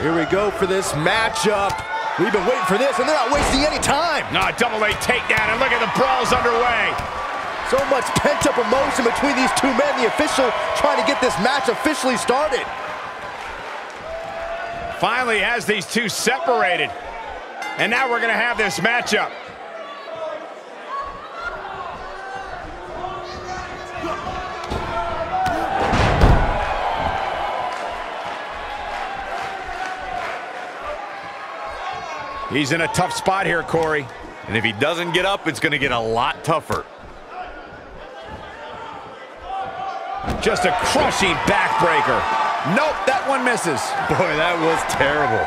Here we go for this matchup. We've been waiting for this, and they're not wasting any time. No, double leg takedown, and look at the brawl's underway. So much pent-up emotion between these two men. The official trying to get this match officially started. Finally has these two separated. And now we're going to have this matchup. He's in a tough spot here, Corey. And if he doesn't get up, it's going to get a lot tougher. Just a crushing backbreaker. Nope, that one misses. Boy, that was terrible.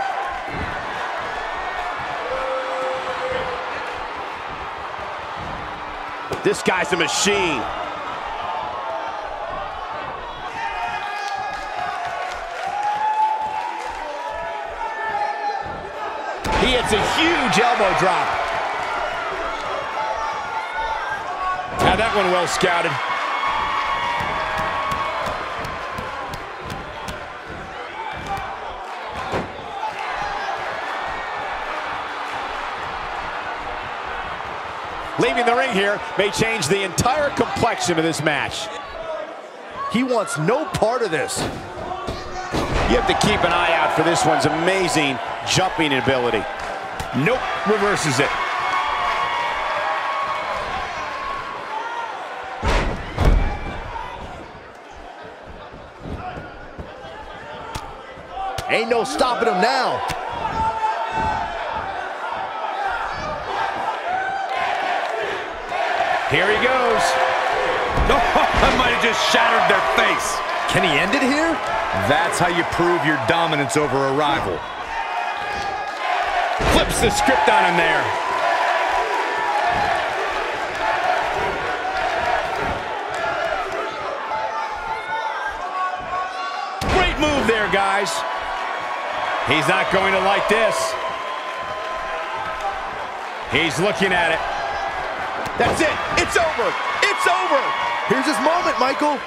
This guy's a machine. He hits a huge elbow drop. Now that one well scouted. Leaving the ring here may change the entire complexion of this match. He wants no part of this. You have to keep an eye out for this one's amazing jumping ability. Nope, reverses it. Ain't no stopping him now. Here he goes. Oh, that might have just shattered their face. Can he end it here? That's how you prove your dominance over a rival. Flips the script on him there. Great move there, guys. He's not going to like this. He's looking at it. That's it. It's over. It's over. Here's his moment, Michael.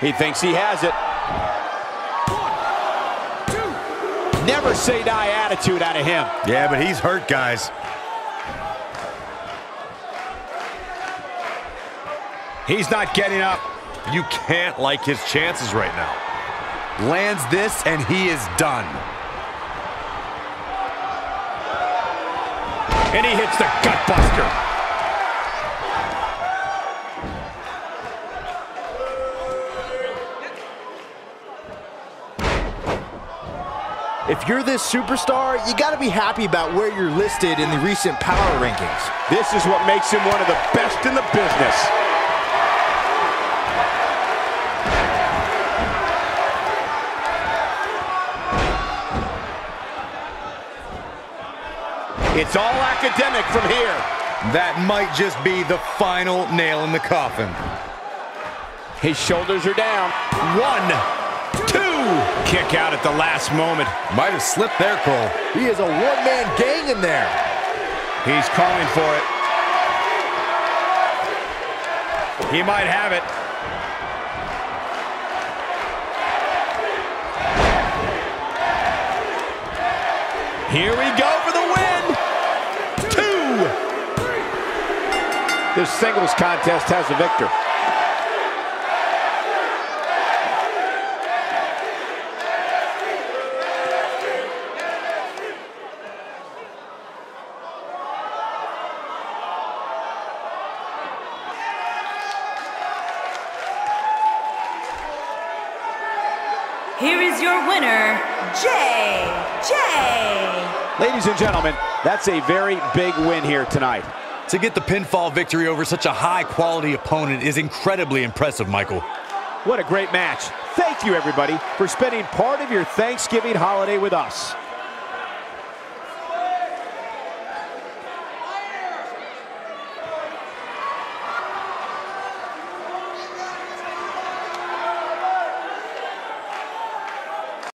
He thinks he has it. 1, 2. Never say die attitude out of him. Yeah, but he's hurt, guys. He's not getting up. You can't like his chances right now. Lands this, and he is done. And he hits the gutbuster. If you're this superstar, you gotta be happy about where you're listed in the recent power rankings. This is what makes him one of the best in the business. It's all academic from here. That might just be the final nail in the coffin. His shoulders are down. 1, 2. Kick out at the last moment. Might have slipped there, Cole. He is a one-man gang in there. He's calling for it. He might have it. Here we go for the win. 2. This singles contest has a victor. Here is your winner, JJ. Ladies and gentlemen, that's a very big win here tonight. To get the pinfall victory over such a high-quality opponent is incredibly impressive, Michael. What a great match. Thank you, everybody, for spending part of your Thanksgiving holiday with us.